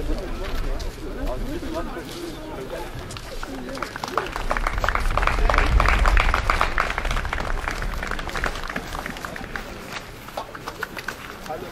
Abschluss, Vicky!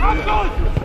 Abschluss!